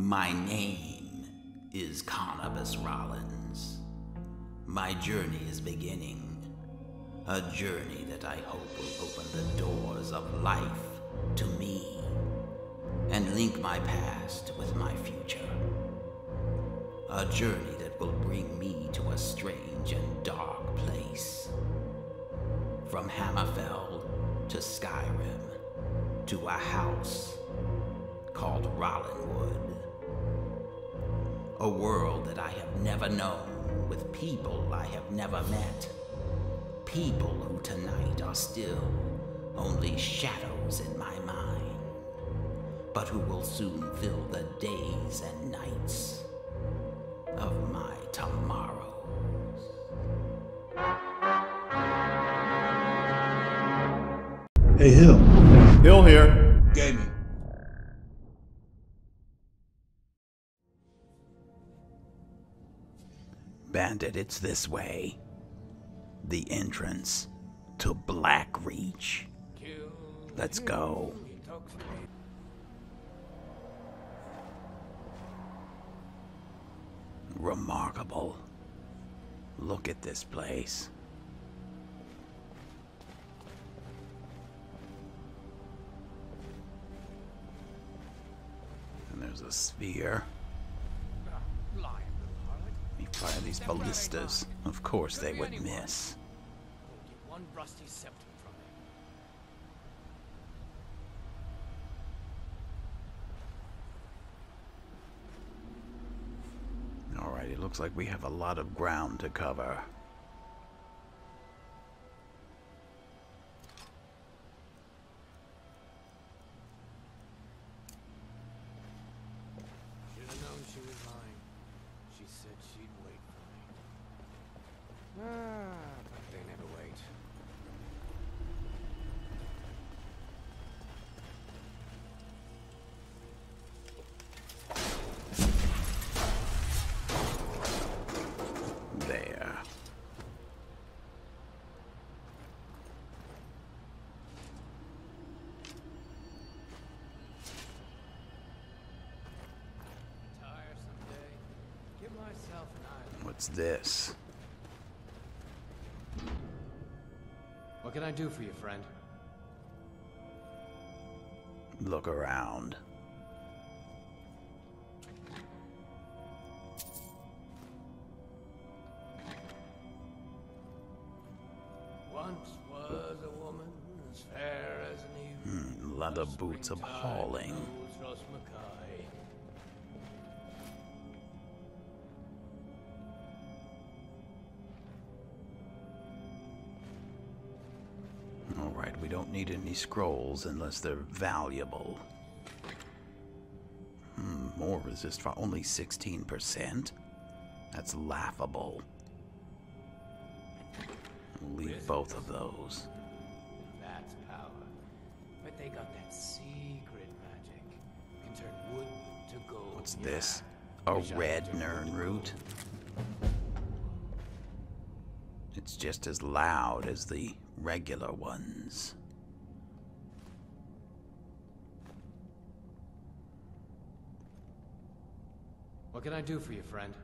My name is Carnabas Rollins. My journey is beginning. A journey that I hope will open the doors of life to me and link my past with my future. A journey that will bring me to a strange and dark place. From Hammerfell to Skyrim to a house called Rollinwood. A world that I have never known, with people I have never met. People who tonight are still only shadows in my mind, but who will soon fill the days and nights of my tomorrows. Hey, Hill. Hill Here! Gaming. Bandit, it's this way. The entrance to Blackreach. Let's go. Remarkable. Look at this place. And there's a sphere. We fire these ballistas. Of course they would miss. Rusty septum from him. All right, it looks like we have a lot of ground to cover. Should have known she was lying. She said she'd wait for me. But they never wait. What's this? What can I do for you, friend? Look around. Once was a woman as fair as an evening. Leather boots of hauling. We don't need any scrolls unless they're valuable. More resist for only 16%? That's laughable. We'll leave both of those. That's power. But they got that secret magic. You can turn wood to gold. What's this? A red Nirnroot? It's just as loud as the regular ones. What can I do for you, friend?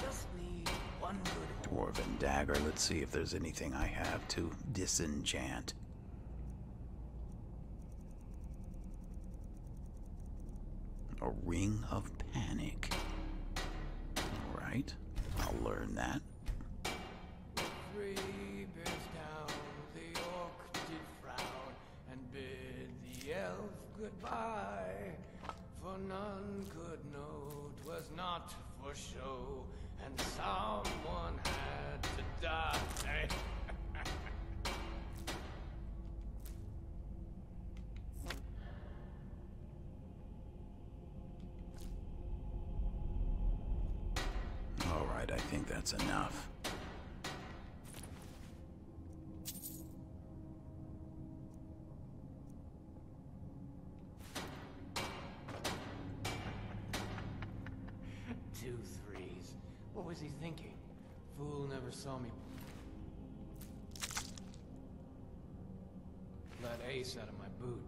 Just need one good Dwarven dagger. Let's see if there's anything I have to disenchant. A ring of panic. All right, I'll learn that. Three bears down, the orc did frown and bid the elf goodbye. For none could know, 'twas not for show, and someone had to die. I think that's enough. Two threes. What was he thinking? Fool never saw me. That ace out of my boot.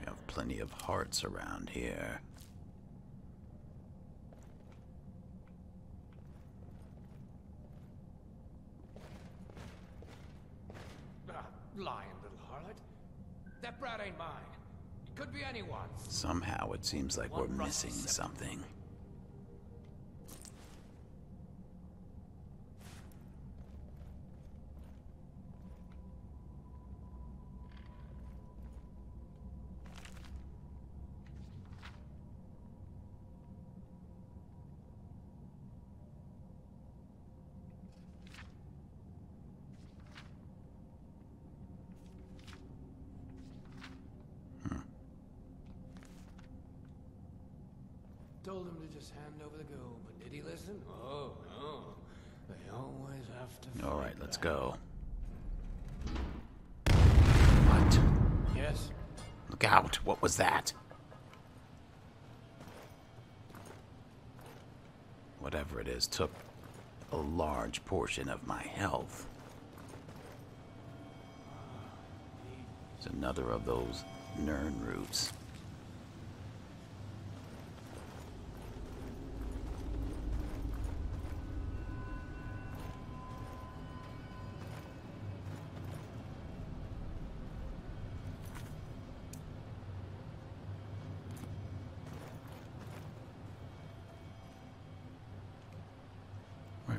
We have plenty of hearts around here. Lying little harlot. That brat ain't mine. It could be anyone. Somehow it seems like we're missing something. Told him to just hand over the gold, but did he listen? Oh, no. They always have to fight. All right, let's go. What? Yes? Look out. What was that? Whatever it is took a large portion of my health. It's another of those Nirnroots.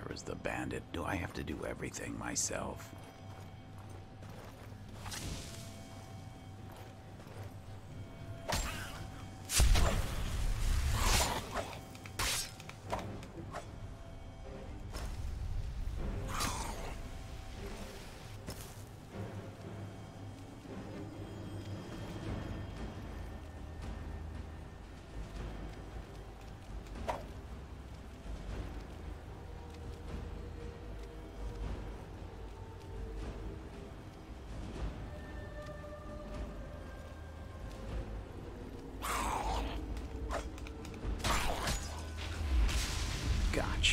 Where's the bandit? Do I have to do everything myself?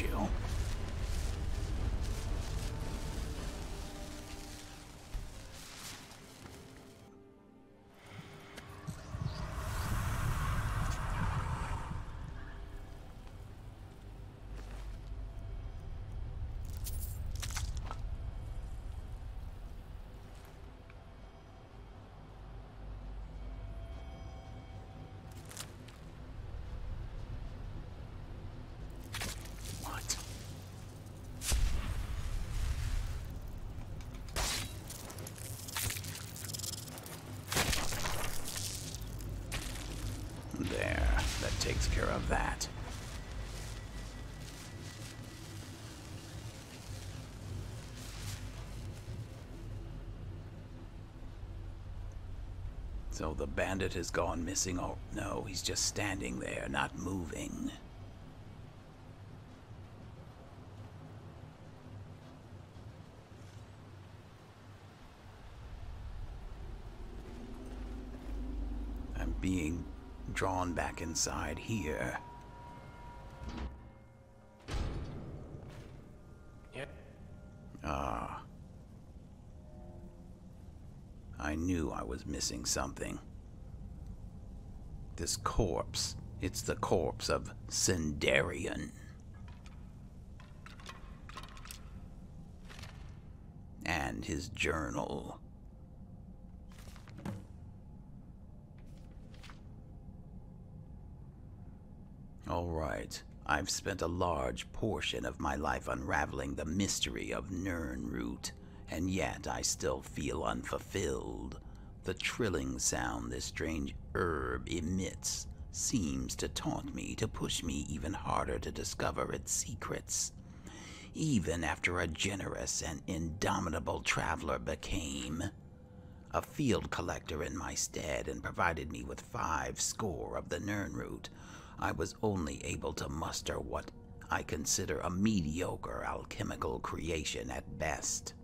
You. There, that takes care of that. So the bandit has gone missing. Oh, no, he's just standing there, not moving. I'm being drawn back inside here. Yep. Ah. I knew I was missing something. This corpse. It's the corpse of Cendarian. And his journal. All right, I've spent a large portion of my life unraveling the mystery of Nirnroot, and yet I still feel unfulfilled. The trilling sound this strange herb emits seems to taunt me, to push me even harder to discover its secrets. Even after a generous and indomitable traveler became a field collector in my stead and provided me with 5 score of the Nirnroot, I was only able to muster what I consider a mediocre alchemical creation at best.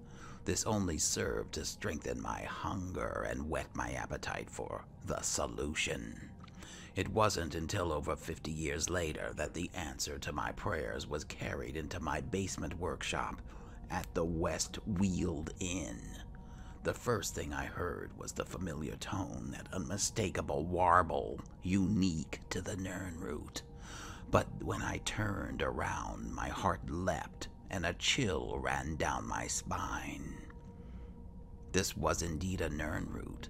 This only served to strengthen my hunger and whet my appetite for the solution. It wasn't until over 50 years later that the answer to my prayers was carried into my basement workshop at the West Weald Inn. The first thing I heard was the familiar tone, that unmistakable warble, unique to the Nirnroot. But when I turned around, my heart leapt and a chill ran down my spine. This was indeed a Nirnroot,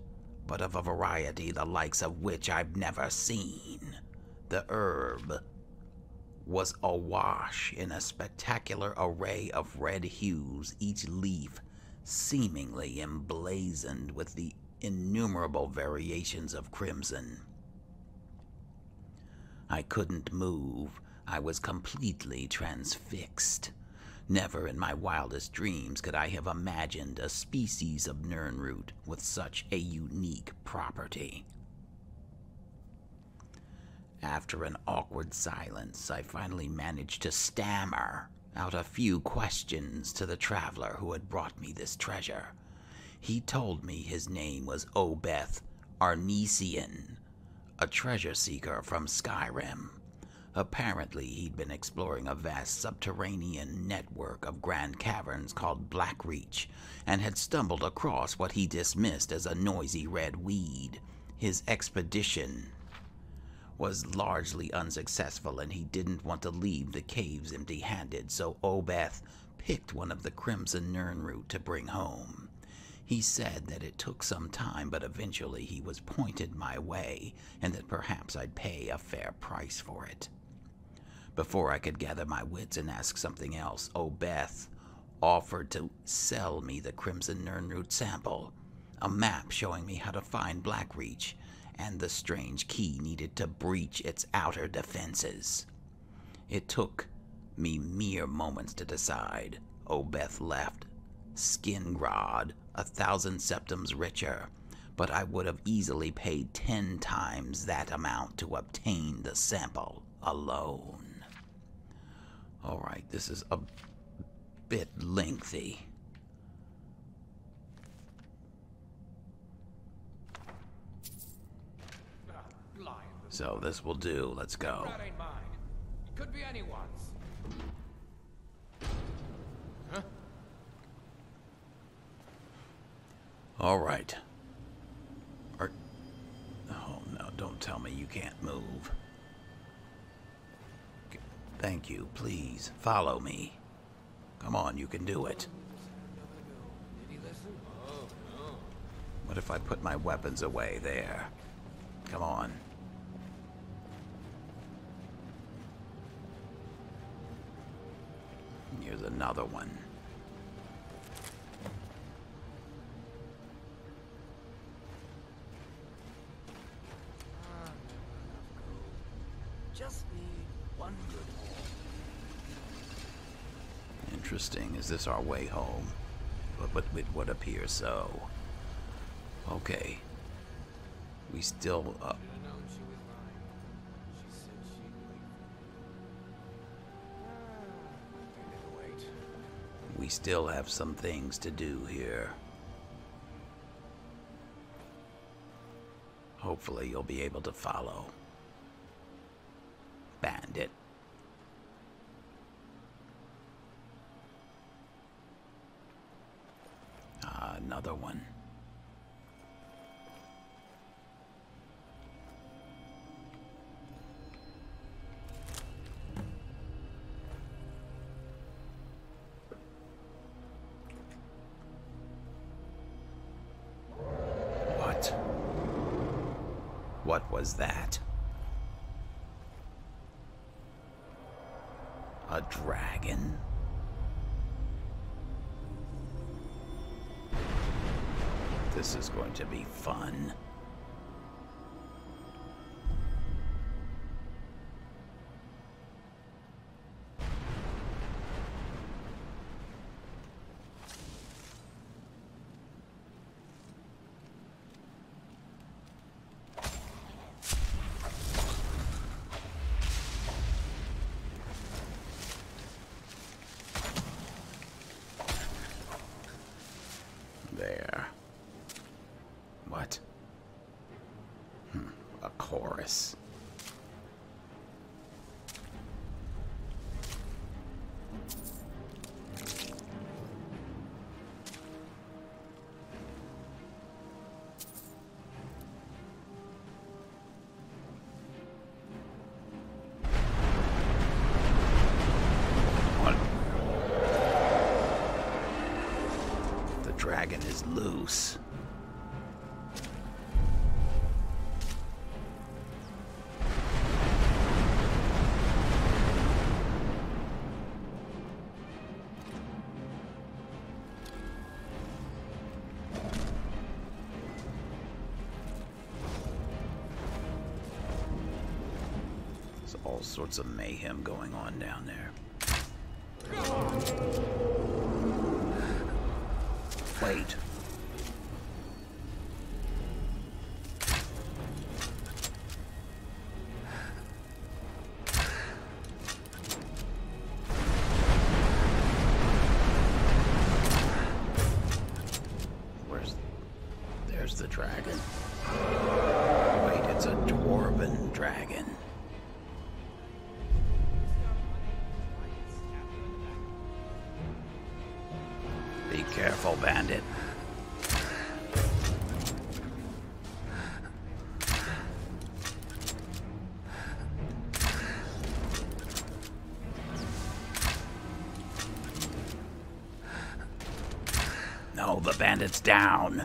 but of a variety the likes of which I've never seen. The herb was awash in a spectacular array of red hues, each leaf seemingly emblazoned with the innumerable variations of crimson. I couldn't move. I was completely transfixed. Never in my wildest dreams could I have imagined a species of Nirnroot with such a unique property. After an awkward silence, I finally managed to stammer out a few questions to the traveler who had brought me this treasure. He told me his name was Obeth Arnesian, a treasure seeker from Skyrim. Apparently, he'd been exploring a vast subterranean network of grand caverns called Blackreach, and had stumbled across what he dismissed as a noisy red weed. His expedition was largely unsuccessful, and he didn't want to leave the caves empty-handed, so Obeth picked one of the Crimson Nirnroot to bring home. He said that it took some time, but eventually he was pointed my way, and that perhaps I'd pay a fair price for it. Before I could gather my wits and ask something else, Obeth offered to sell me the Crimson Nirnroot sample, a map showing me how to find Blackreach, and the strange key needed to breach its outer defenses. It took me mere moments to decide. Obeth left Skingrad 1,000 septums richer, but I would have easily paid 10 times that amount to obtain the sample alone. All right, this is a bit lengthy. So this will do. Let's go. That ain't mine. It could be anyone's. Huh? All right. Or, oh no! Don't tell me you can't move. Thank you. Please follow me. Come on, you can do it. What if I put my weapons away there? Come on. Here's another one. Just need one good hole. Interesting. Is this our way home? But it would appear so. Okay. We still up. We still have some things to do here. Hopefully you'll be able to follow. Bandit. Another one. What was that? A dragon? This is going to be fun. there. What? A chorus. Loose. There's all sorts of mayhem going on down there. Wait. No, the bandit's down.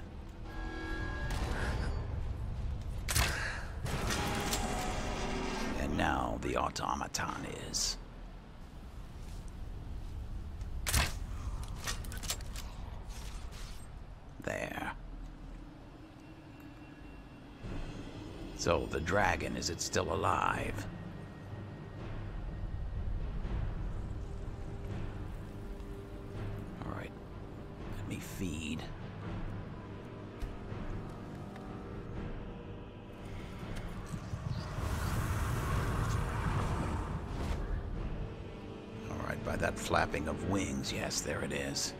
And now the automaton is. There. So the dragon, is it still alive? Feed. All right, by that flapping of wings, yes, there it is.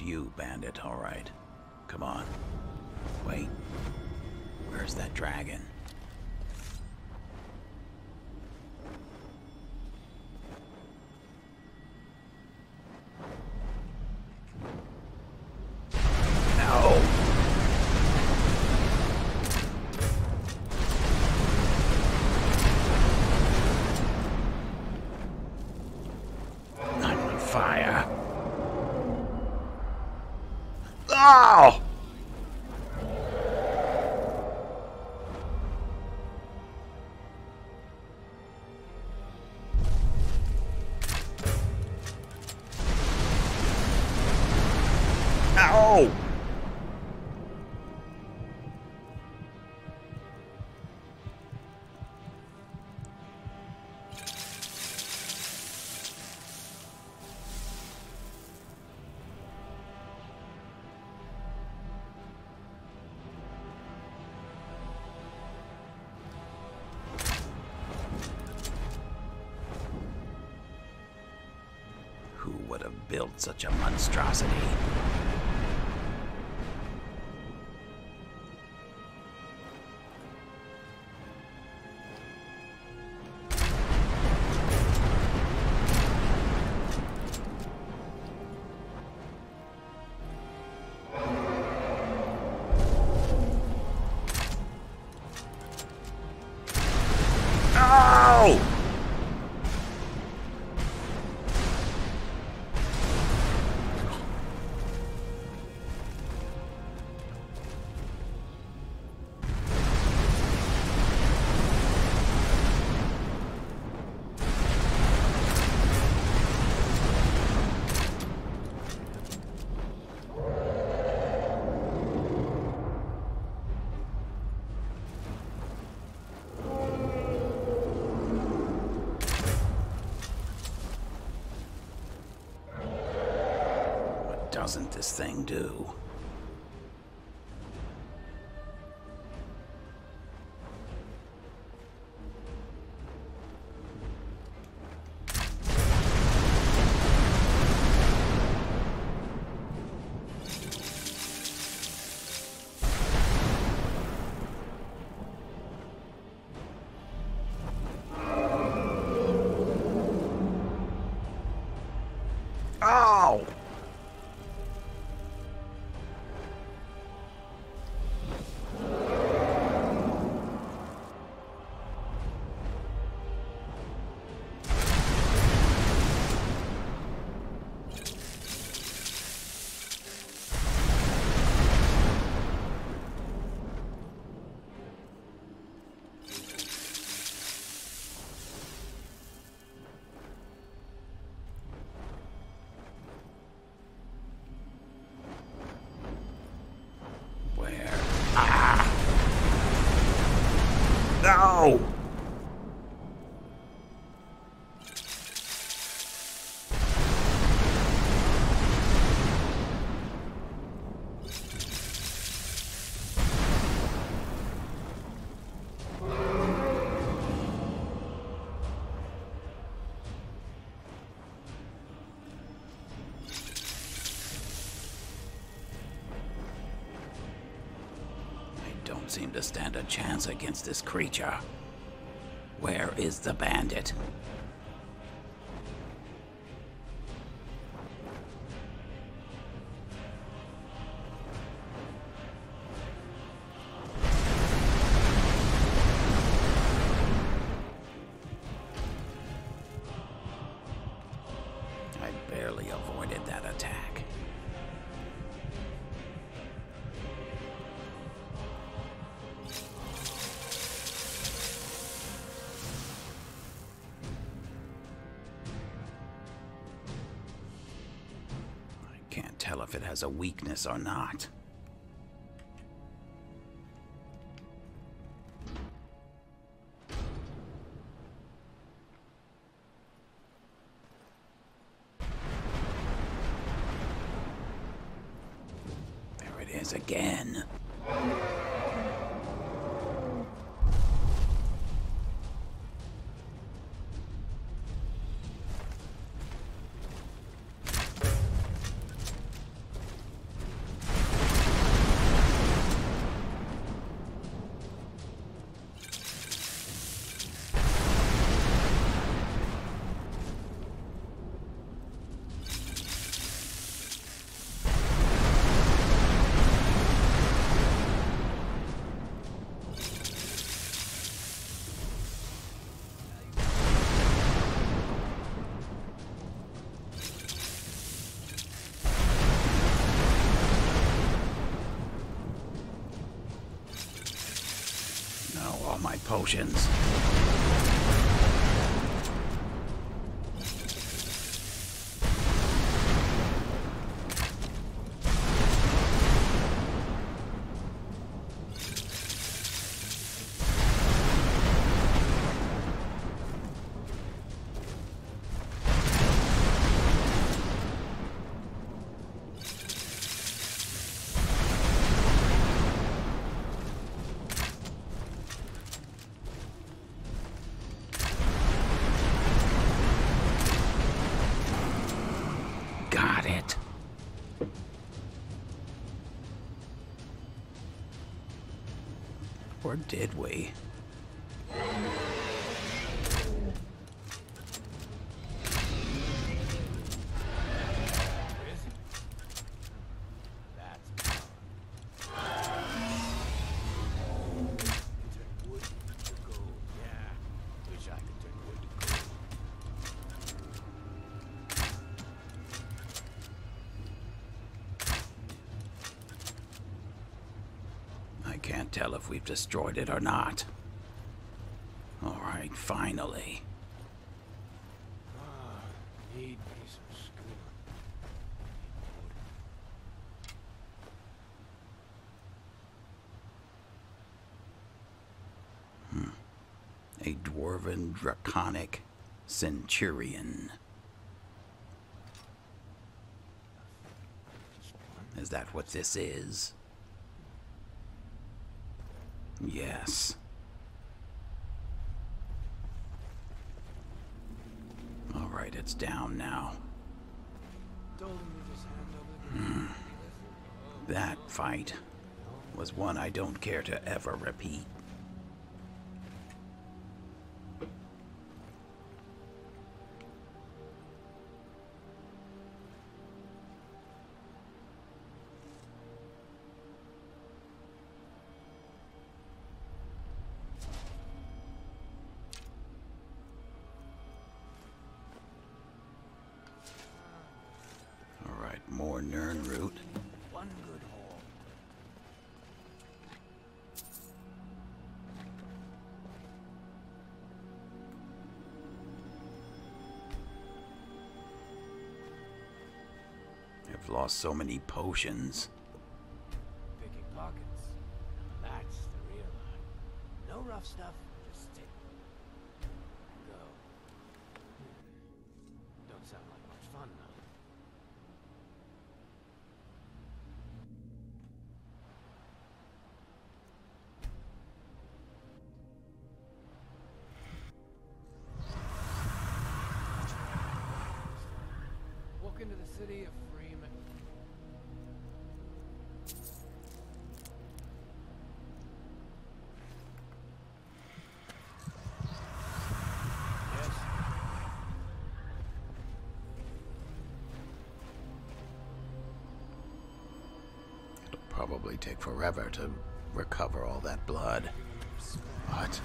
You, bandit. All right. Come on. Wait. Where's that dragon? No! I'm on fire. Oh! Ow! Built such a monstrosity. doesn't this thing do? Seem to stand a chance against this creature. Where is the bandit? I barely avoided that attack. If it has a weakness or not. There it is again. Potions. Or did we? Can't tell if we've destroyed it or not. All right, finally. Need me some school. A Dwarven Draconic Centurion. Is that what this is? Yes. All right, it's down now. That fight was one I don't care to ever repeat. Nirnroot. One good haul. I've lost so many potions. Picking pockets. That's the real line. No rough stuff. Just stick. Go. Don't sound like much fun though. City of Freeman. Yes. It'll probably take forever to recover all that blood. What?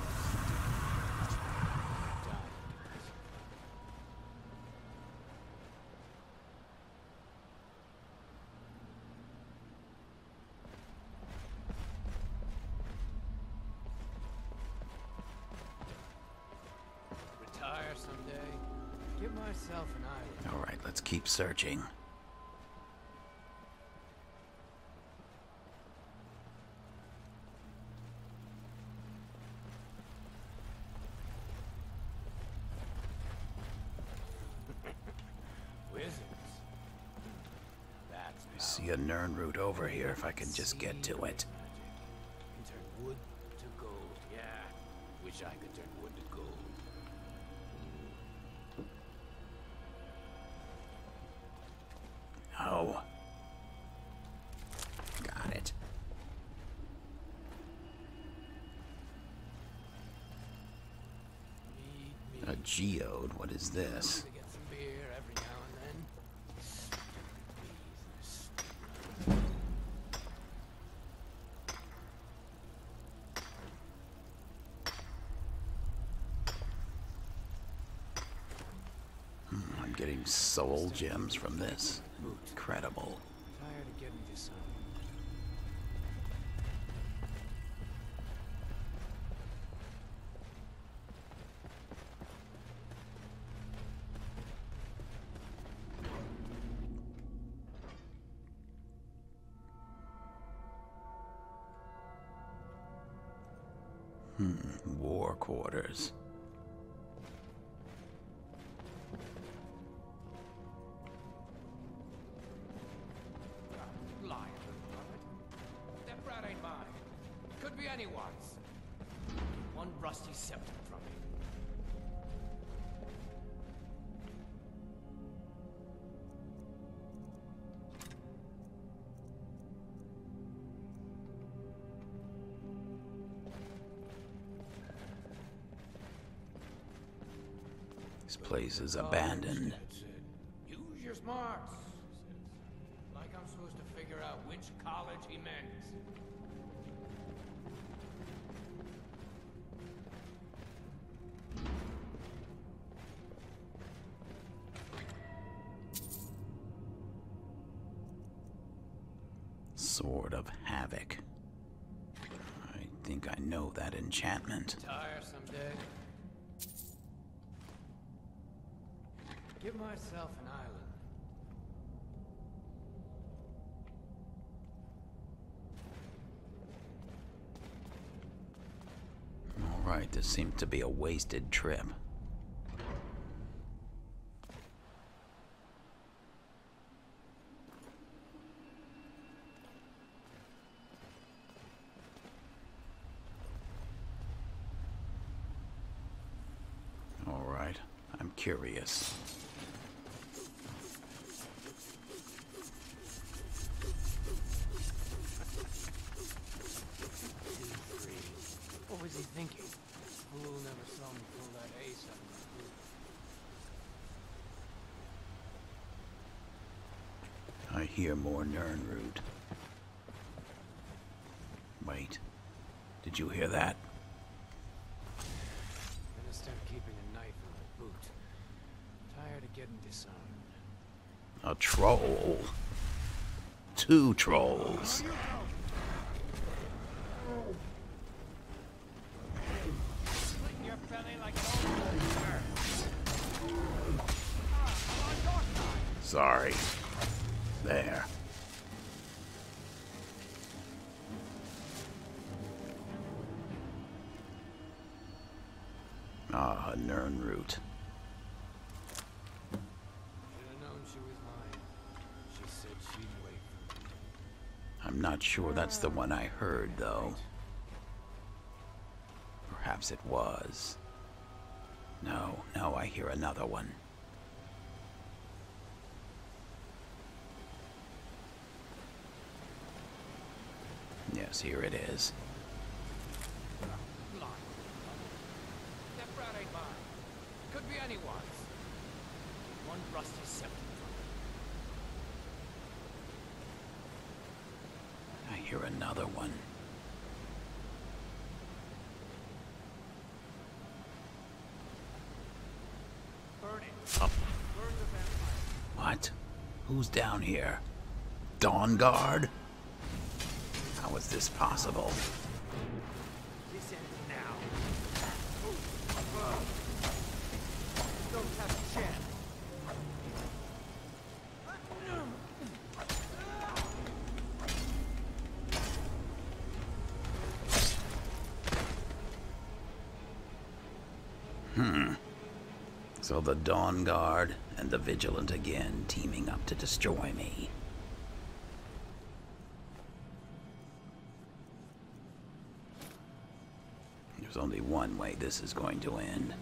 Alright, let's keep searching. Wizards. I see a Nirnroot over here if I can just get to it. Turn wood to gold. Yeah, wish I could turn wood to gold. Oh. Got it. A geode, what is this? I'm getting soul gems from this. Incredible. Tired of getting this on. War quarters. This place is abandoned. Use your smarts. Like I'm supposed to figure out which college he meant. Sword of Havoc. I think I know that enchantment. Tiresome day. Give myself an island. All right, this seems to be a wasted trip. curious. What was he thinking? Fool never saw me pull that ace out of my boot. I hear more Nirnroot. Wait, did you hear that? A troll. Two trolls. Sorry. There. Ah, Nirnroot. I'm not sure that's the one I heard, though. Perhaps it was. No, I hear another one. Yes, here it is. That brat ain't mine. Could be anyone's. One rusty scepter. Hear another one. Burn it. Up. Burn the vampire. What? Who's down here? Dawn Guard? How is this possible? This ends now. Don't have a chance. So the Dawn Guard and the Vigilant again teaming up to destroy me. There's only one way this is going to end.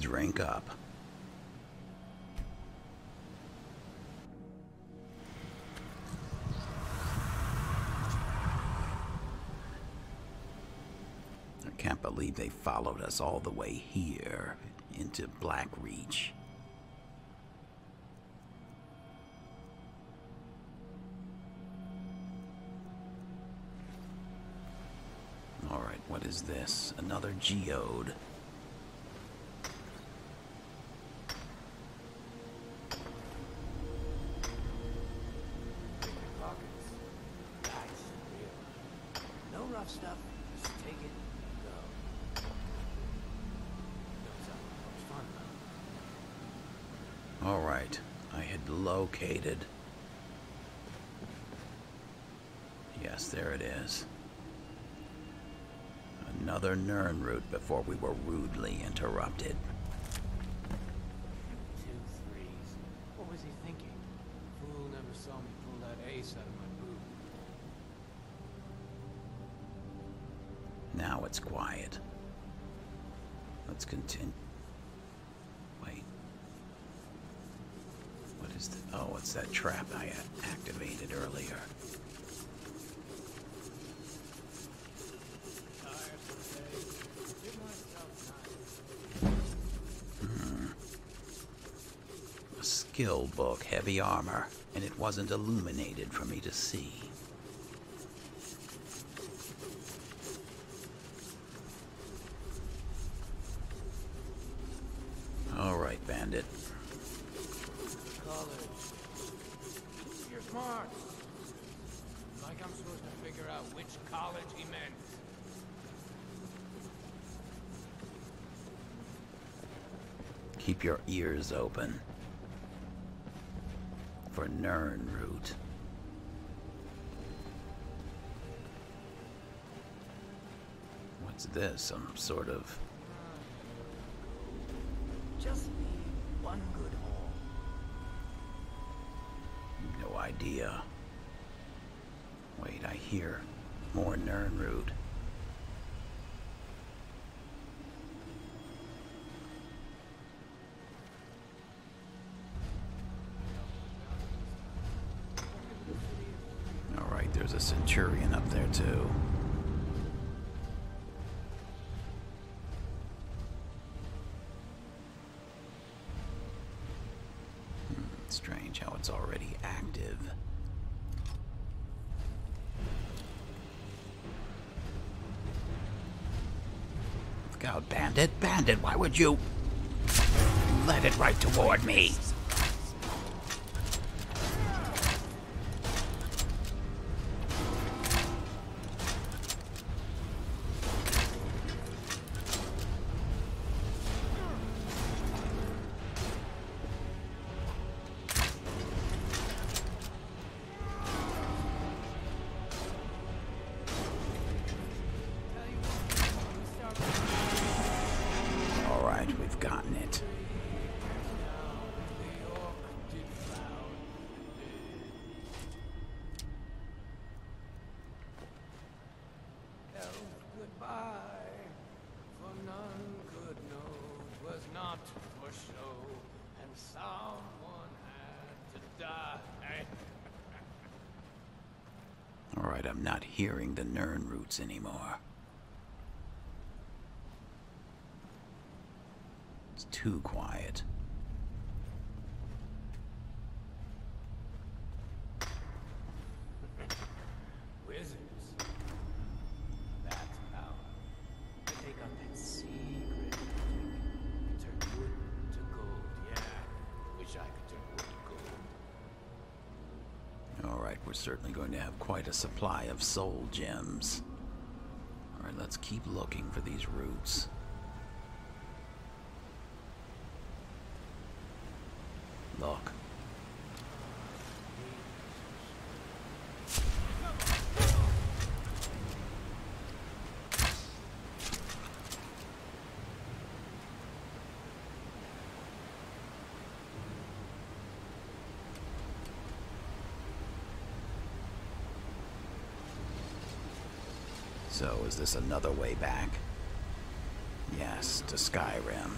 Drink up. They followed us all the way here into Blackreach. All right, what is this? Another geode. No rough stuff. Just take it. All right, I had located. Yes, there it is. Another Nirnroot before we were rudely interrupted. 2 3s. What was he thinking? Fool never saw me pull that ace out of my boot. Now it's quiet. Let's continue. Oh, it's that trap I activated earlier. A skill book, heavy armor, and it wasn't illuminated for me to see. All right, bandit. Smart. Like I'm supposed to figure out which college he meant. Keep your ears open for Nirnroot. What's this? Some sort of. Just me, one good haul. idea. Wait, I hear more Nirnroot. Alright, there's a Centurion up there too. Strange how it's already active. Look out, bandit! Bandit, why would you let it right toward me? I'm not hearing the Nirnroots anymore. It's too quiet. Wizards. That power. They take on that secret magic and turn wood to gold. Yeah, wish I could turn wood to gold. Alright, we're certainly going to have quite a supply of soul gems. All right, let's keep looking for these roots. Look. So, is this another way back? Yes, to Skyrim.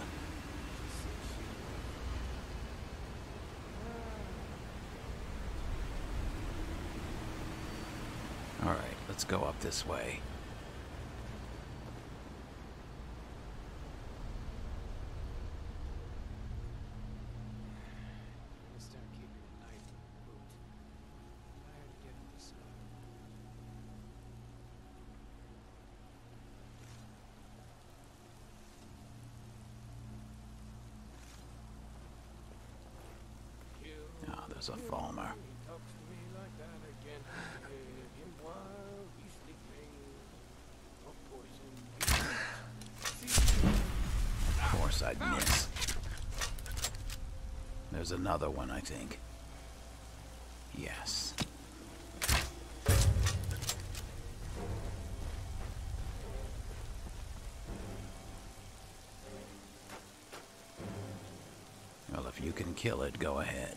Alright, let's go up this way. A Falmer. Of course I'd miss. There's another one, I think. Yes. Well, if you can kill it, go ahead.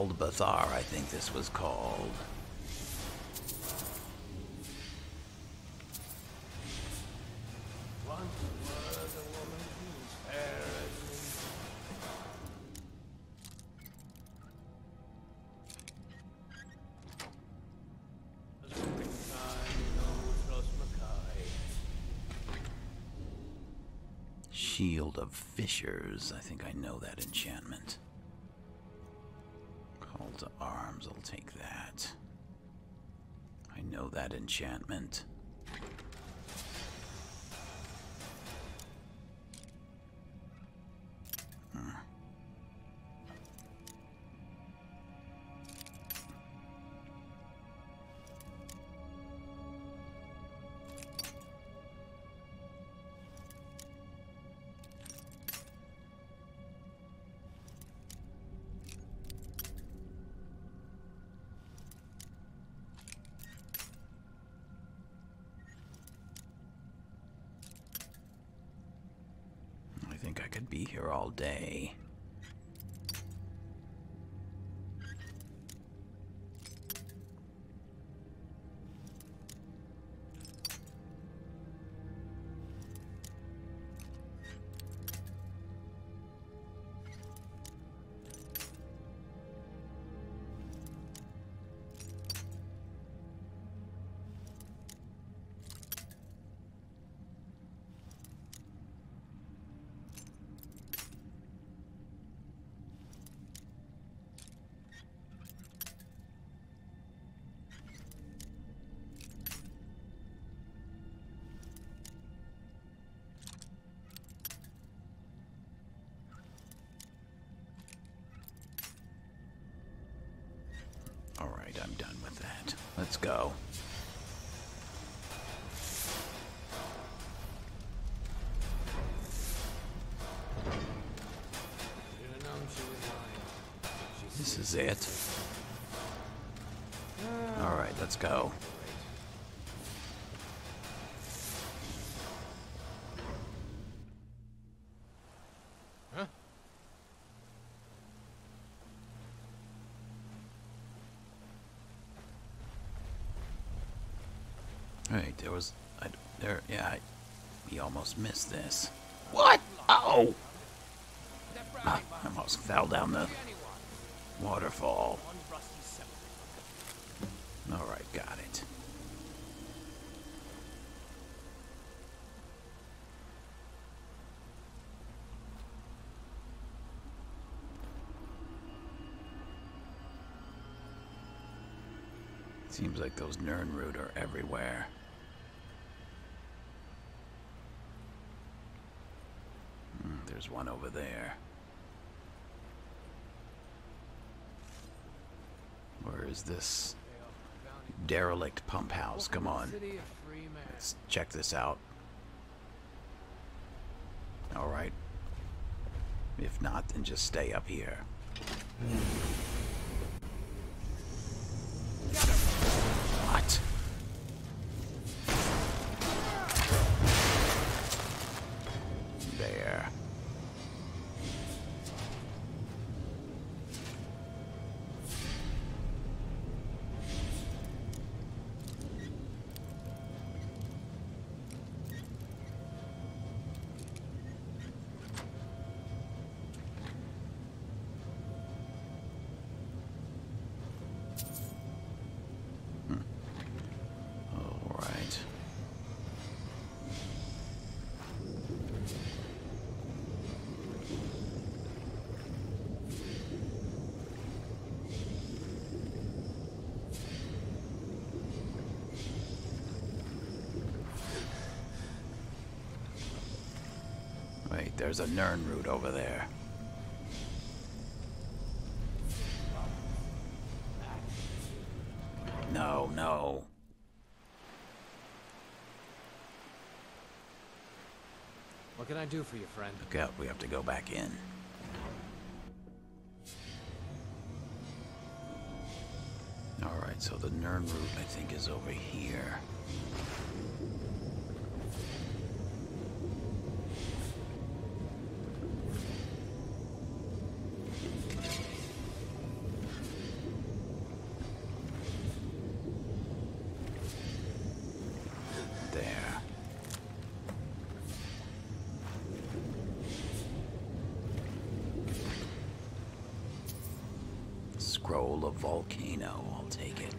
Obeth Arnesian, I think this was called. Shield of Fishers, I think I know that enchantment. To arms, I'll take that. I know know that enchantment. Be here all day. I'm done with that. Let's go. This is it. All right, let's go. We almost missed this. What? Uh-oh! I almost fell down the waterfall. Alright, got it. Seems like those Nirnroot are everywhere. There's one over there. Where is this derelict pump house? Come on. Let's check this out. Alright. If not, then just stay up here. What? There. There's a Nirnroot over there. No, no. What can I do for you, friend? Look out, we have to go back in. Alright, so the Nirnroot, I think, is over here. Volcano, I'll take it.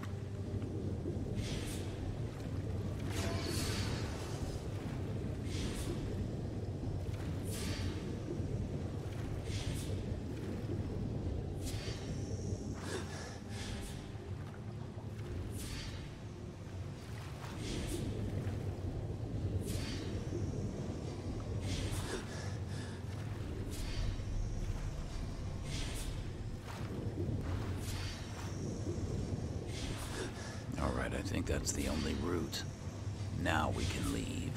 All right, I think that's the only route. Now we can leave.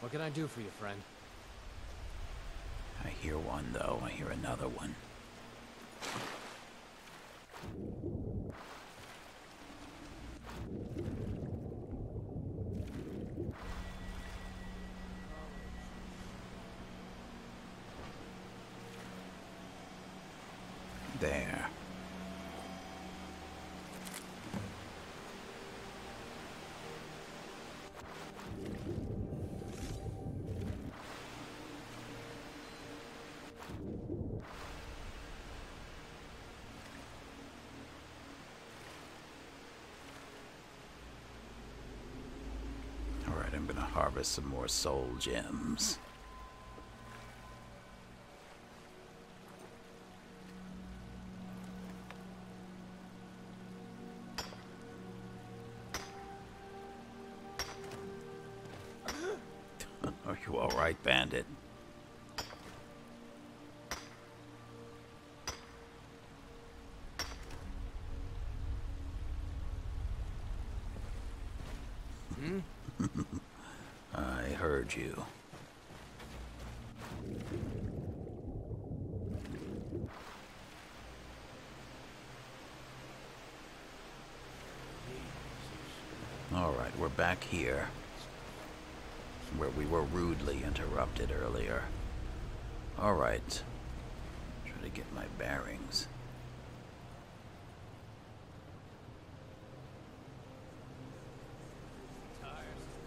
What can I do for you, friend? I hear one, though. I hear another one. There. All right, I'm gonna harvest some more soul gems. Right, bandit. Hmm? I heard you. All right, we're back here, where we were rudely interrupted earlier. All right, try to get my bearings.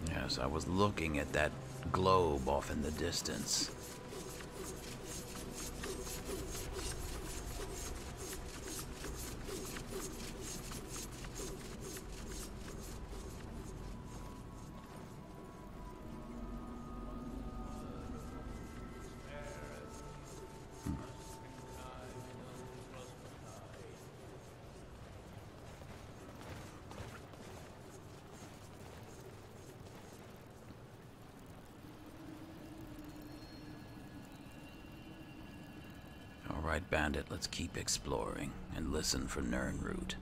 Yes, I was looking at that globe off in the distance. Right, bandit, let's keep exploring and listen for Nirnroot.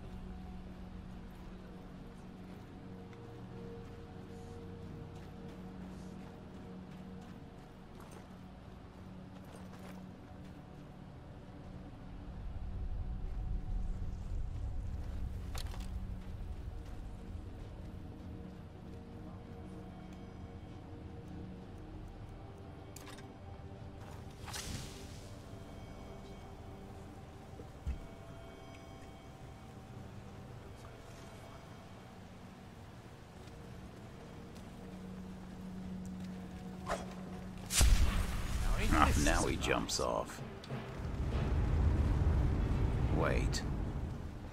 Now he jumps off. Wait.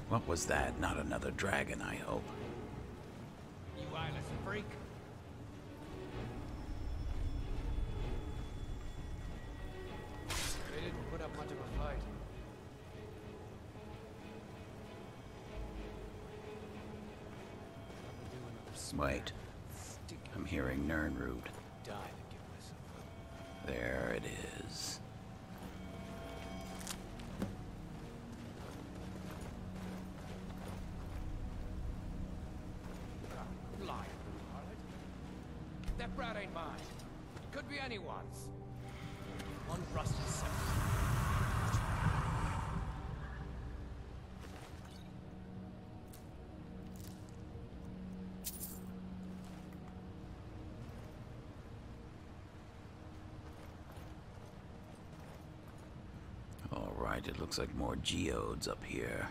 What was that? Not another dragon, I hope. You eyeless freak. They didn't put up much of a fight. Wait. I'm hearing Nirnroot. There it is. That brat ain't mine. Could be anyone's. One rusty second. It looks like more geodes up here.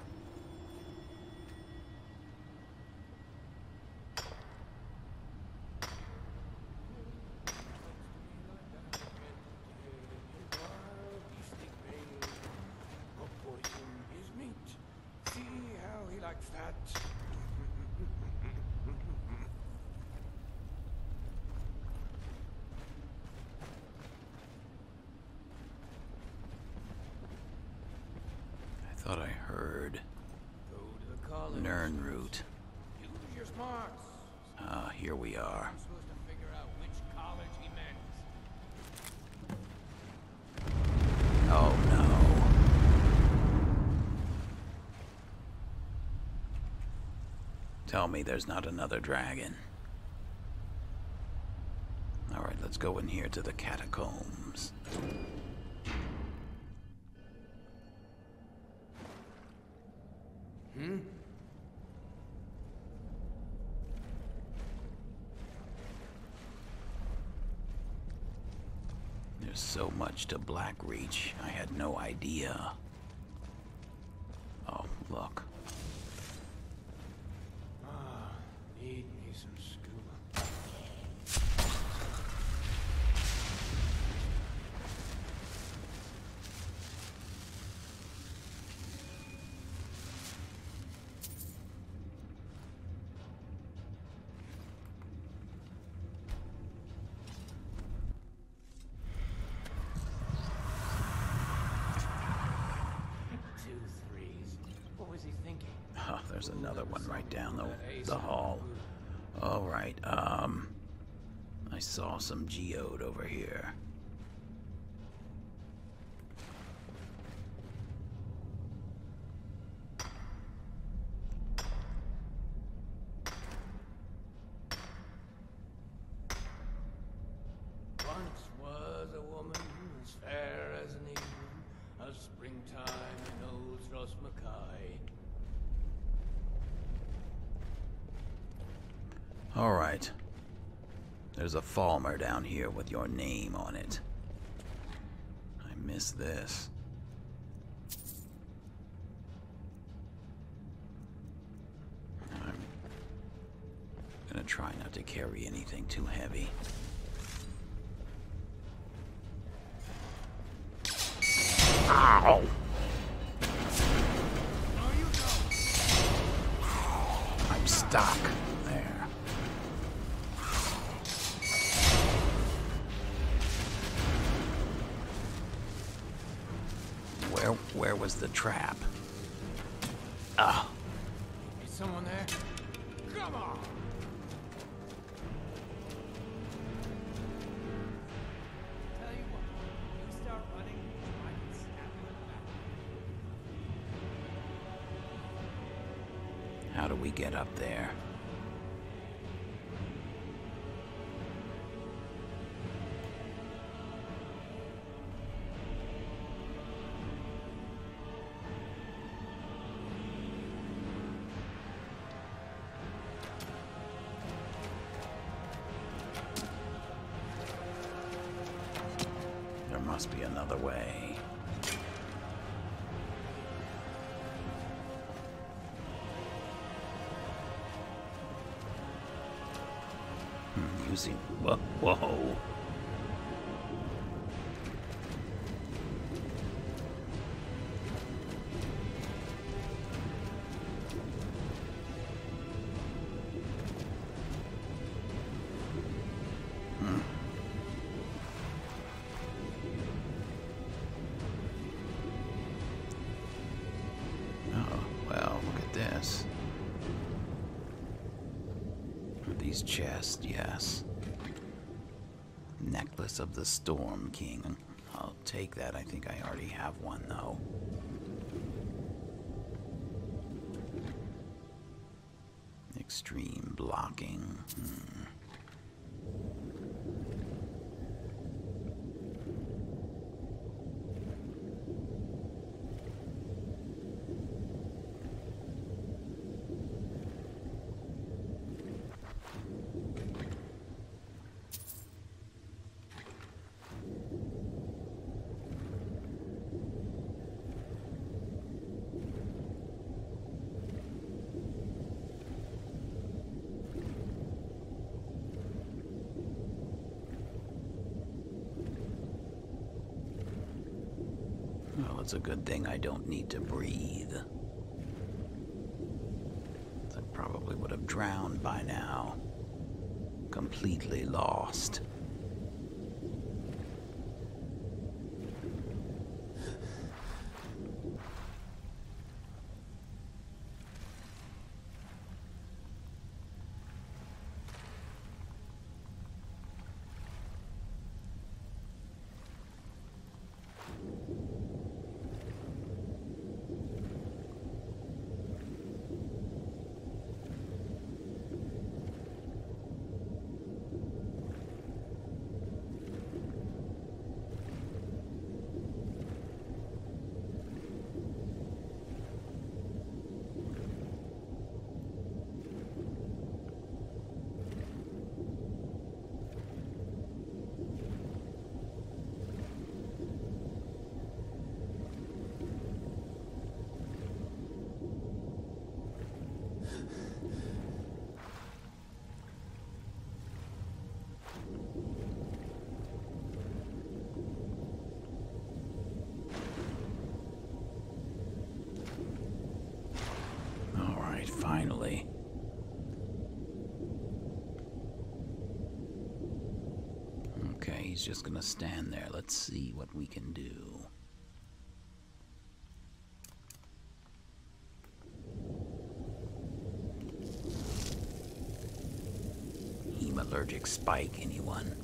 Thought I heard Nirnroot. Ah, here we are. Oh no. tell me there's not another dragon. Alright, let's go in here to the catacombs. Hmm? There's so much to Blackreach, I had no idea. Oh, look. Need me some scuba. Oh, there's another one right down the hall. All right, I saw some geode over here. There's a Falmer down here with your name on it. I miss this. I'm gonna try not to carry anything too heavy. Ow! I'm stuck. Where was the trap? Ah. Is someone there? Come on. Tell you what, you start running, I can stab you in the back. How do we get up there? Must be another way. Using whoa. Chest, yes. Necklace of the Storm King. I'll take that. I think I already have one, though. Extreme blocking. It's a good thing I don't need to breathe. I probably would have drowned by now. Completely lost. Finally. Okay, he's just gonna stand there. Let's see what we can do. Hemallergic spike, anyone?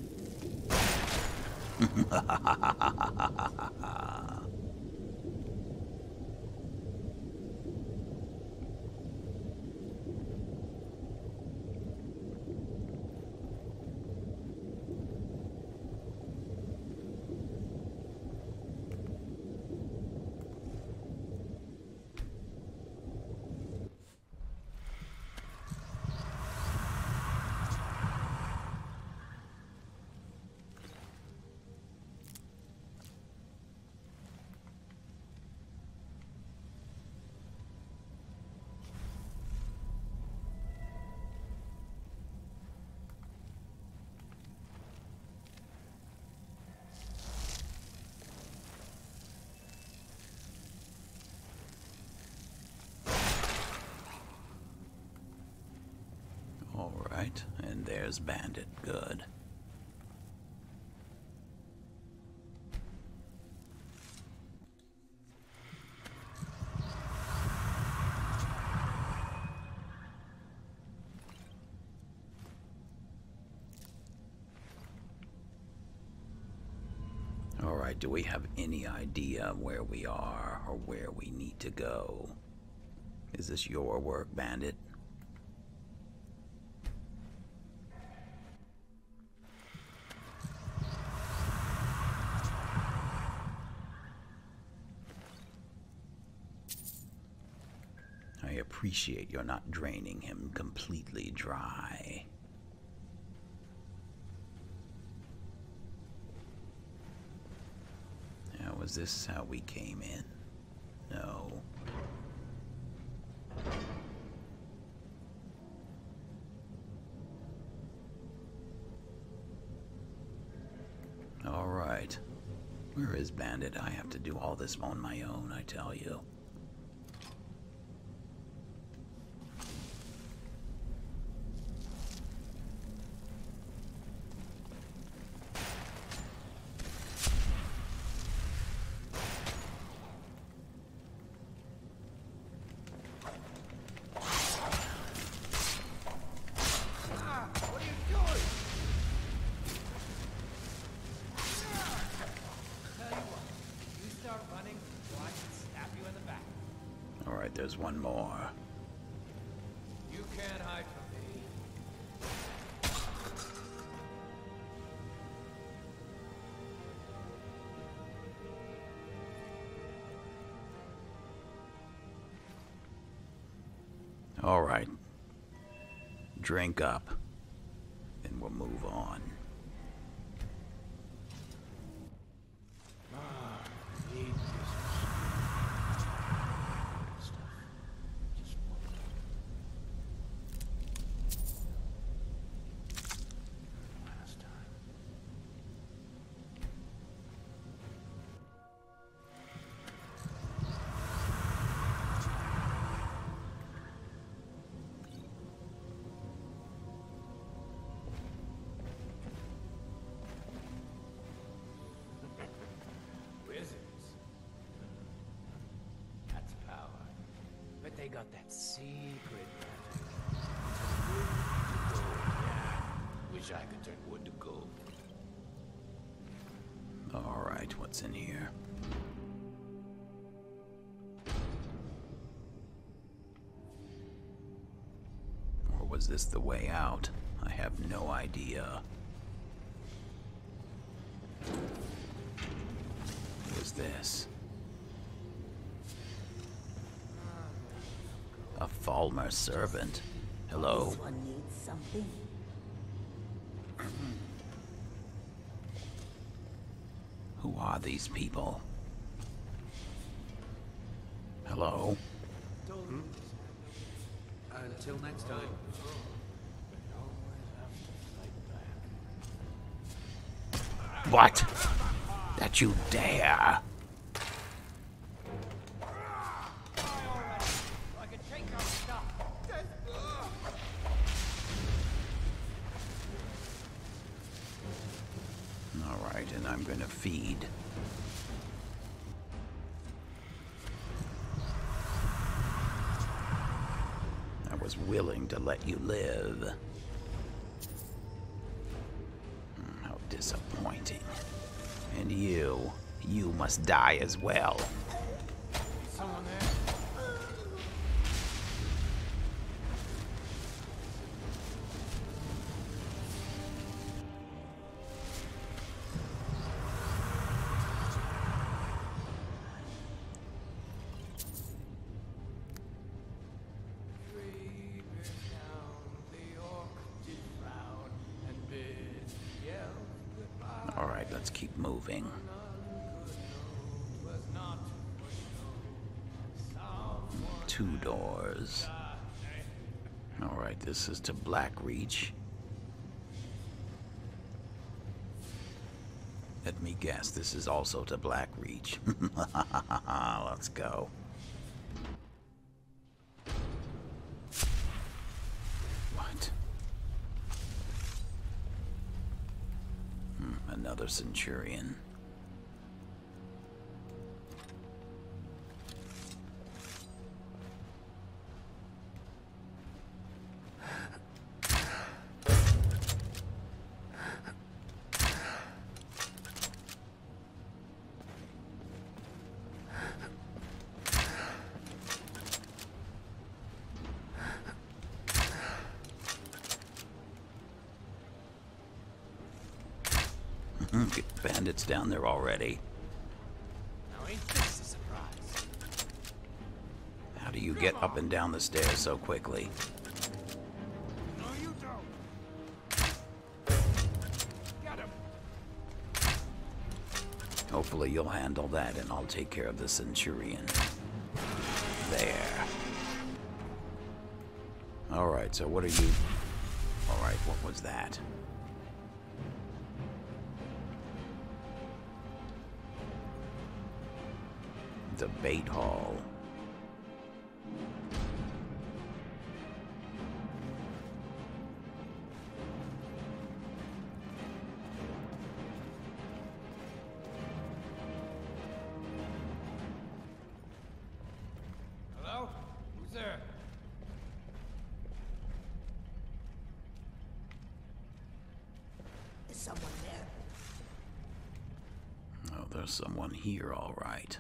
And there's Bandit. Good. All right, do we have any idea where we are or where we need to go? Is this your work, Bandit? Appreciate you're not draining him completely dry. Now, was this how we came in? No. All right. Where is Bandit? I have to do all this on my own, I tell you. There's one more. You can't hide from me. All right. Drink up. Then we'll move on. They got that secret magic. Yeah. Wish I could turn wood to gold. All right, what's in here? Or was this the way out? I have no idea. What is this? A Falmer servant. Hello. This one needs something. Who are these people? Hello. Hmm? Until next time. What? That you dare? I'm gonna feed. I was willing to let you live. How disappointing. And you must die as well. Someone there? This is to Blackreach. Let me guess, this is also to Blackreach. Let's go. What? Another Centurion. Bandits down there already. Now ain't this a surprise? How do you get up and down the stairs so quickly? No, you don't. Get him. Hopefully you'll handle that and I'll take care of the Centurion. There. Alright, so what are you... Alright, what was that? Debate hall. Hello? Who's there? Is someone there? Oh, there's someone here, all right.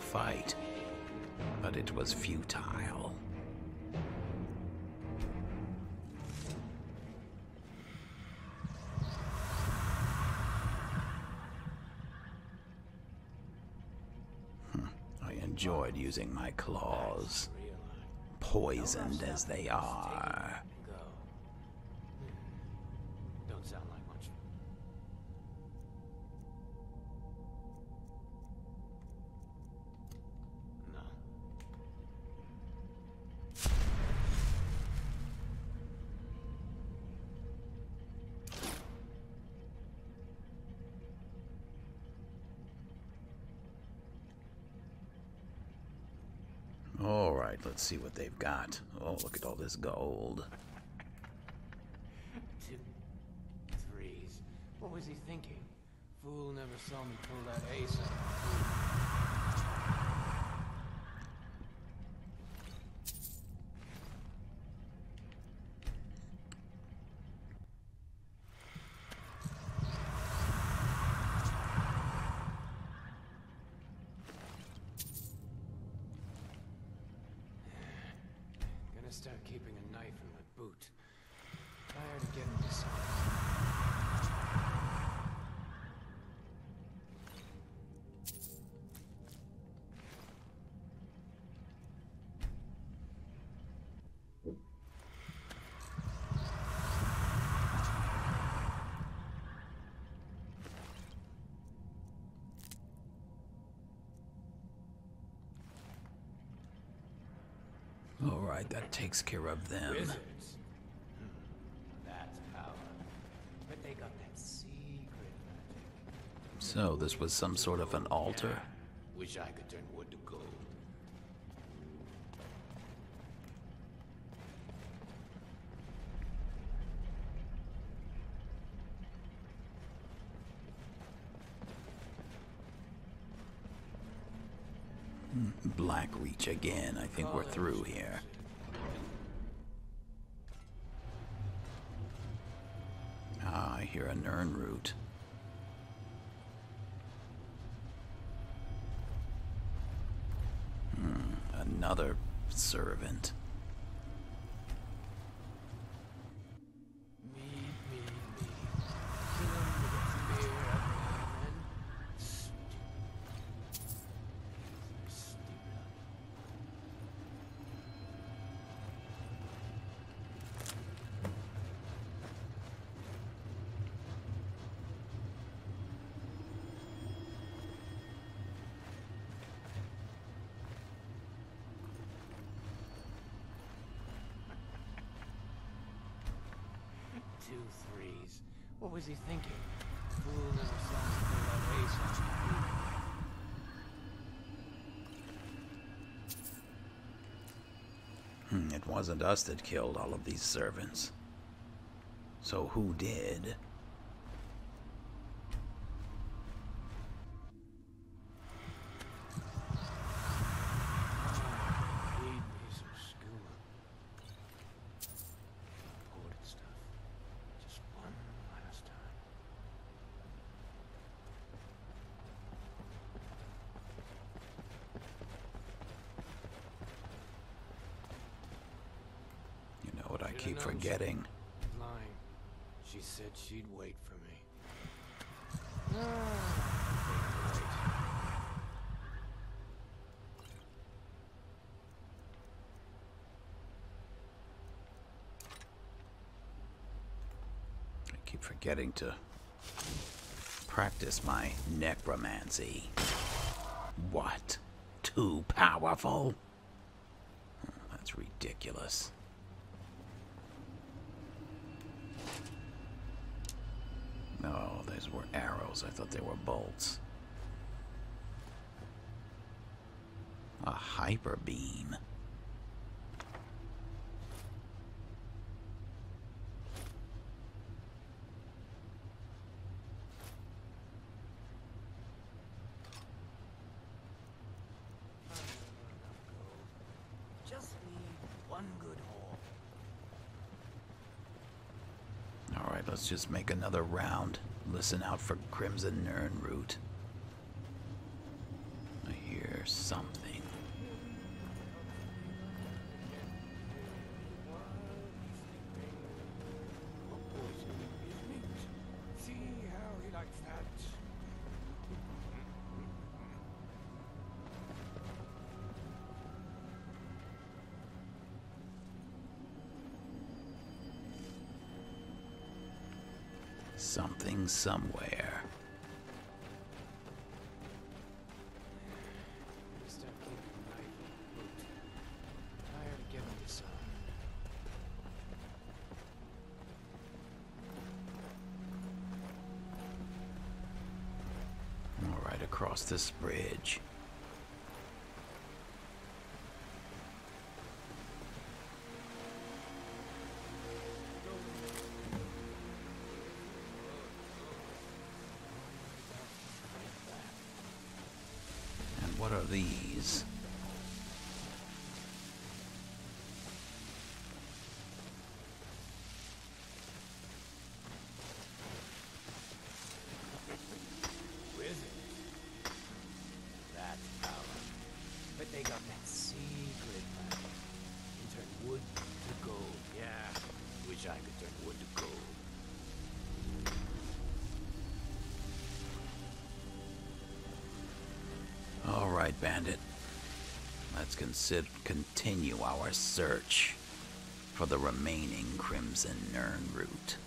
Fight, but it was futile. I enjoyed using my claws, poisoned as they are. Don't sound like much. Let's see what they've got. Oh, look at all this gold. 2 threes. What was he thinking? Fool never saw me pull that ace out. Keeping a knife in my boot. Tired of getting this. All right, that takes care of them. Wizards. That's power. But they got that secret magic. So this was some sort of an altar. Yeah. Wish I could turn wood to gold. Blackreach again. I think we're through here. Ah, I hear a Nirnroot. Another servant. What was he thinking? Fooling himself for that ace. It wasn't us that killed all of these servants. So who did? Keep forgetting. Lying. She said she'd wait for me. No. I keep forgetting to practice my necromancy. What? Too powerful? Oh, that's ridiculous. No, those were arrows. I thought they were bolts. A hyper beam. Just need one good hole. Let's just make another round. Listen out for Crimson Nirnroot. I hear something. See how he likes that. Something somewhere. All right, across this bridge. What are these? Wizards. That's power. But they got that secret magic. Turn wood to gold. Yeah. Wish I could turn wood to gold. Alright, Bandit. Let's continue our search for the remaining Crimson Nirnroot.